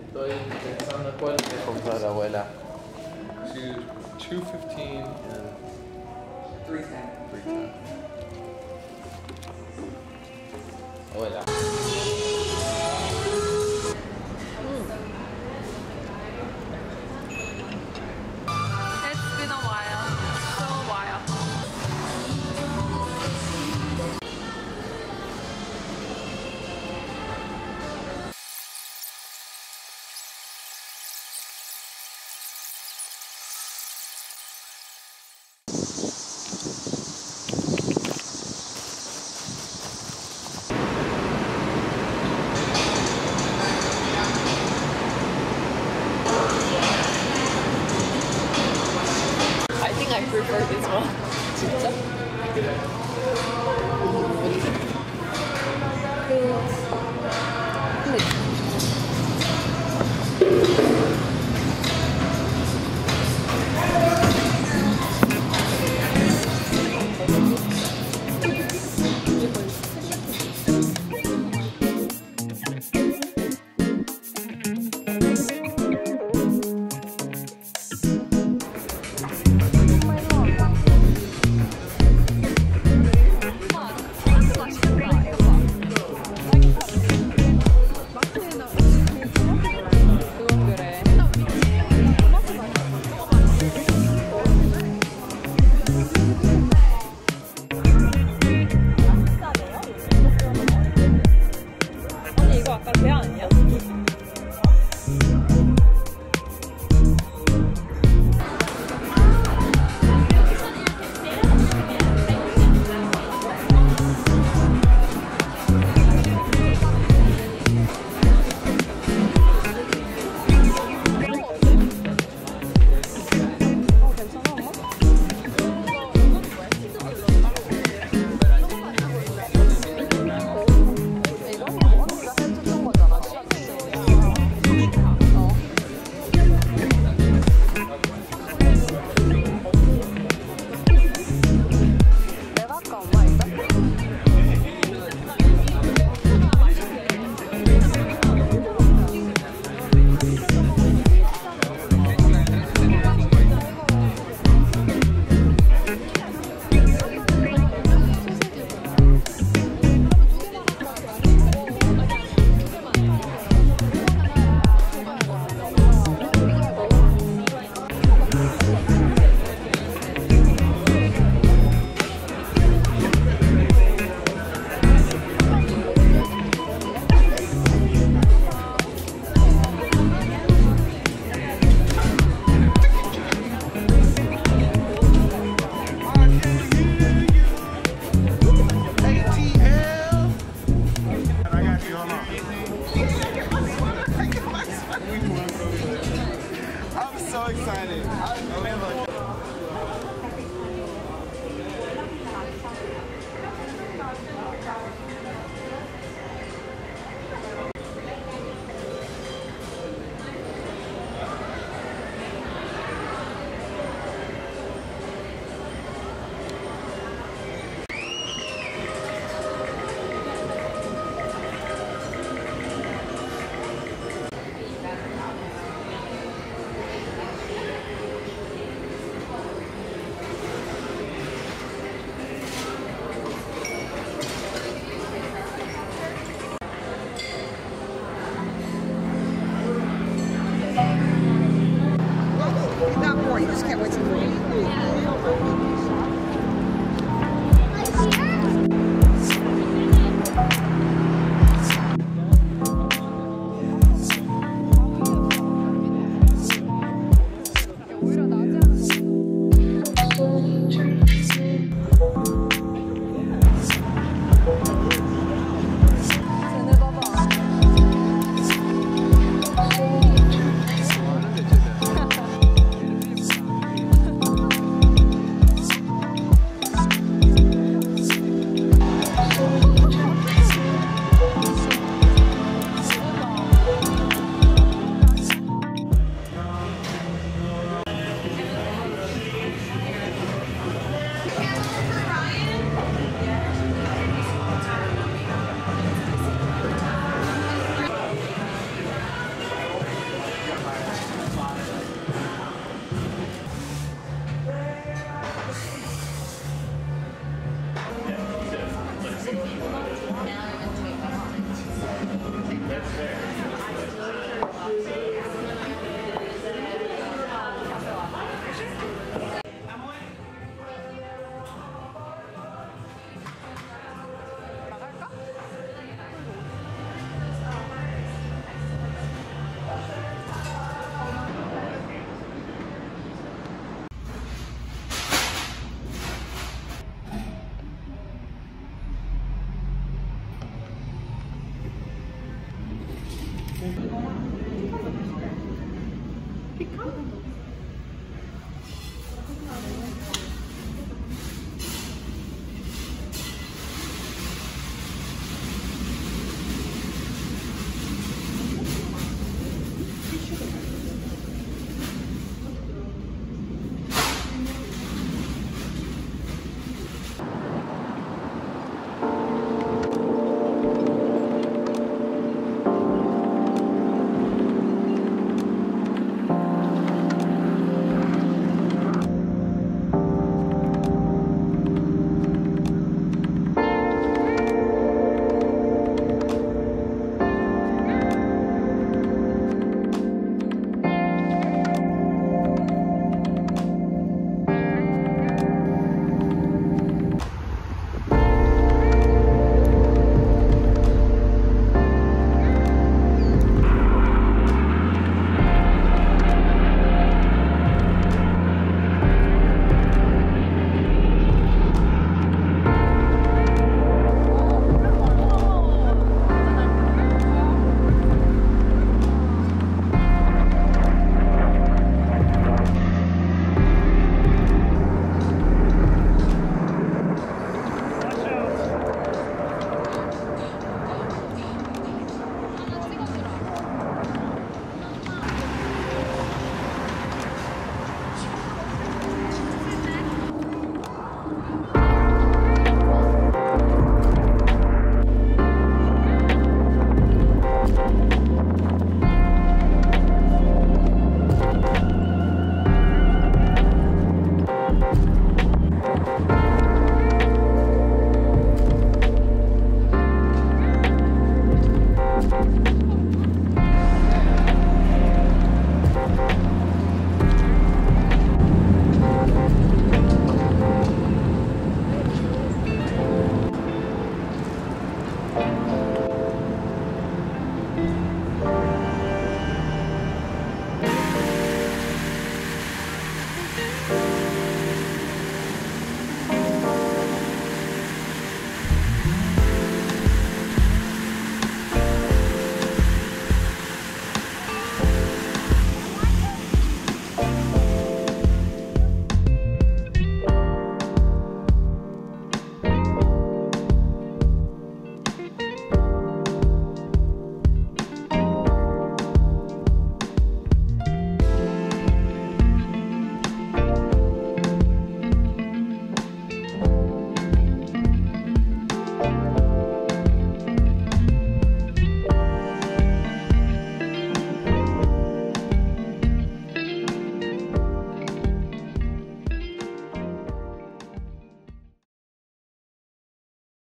Estoy pensando cuál de comprar, abuela. 215 and 310. Abuela. I prefer this one. What do you think?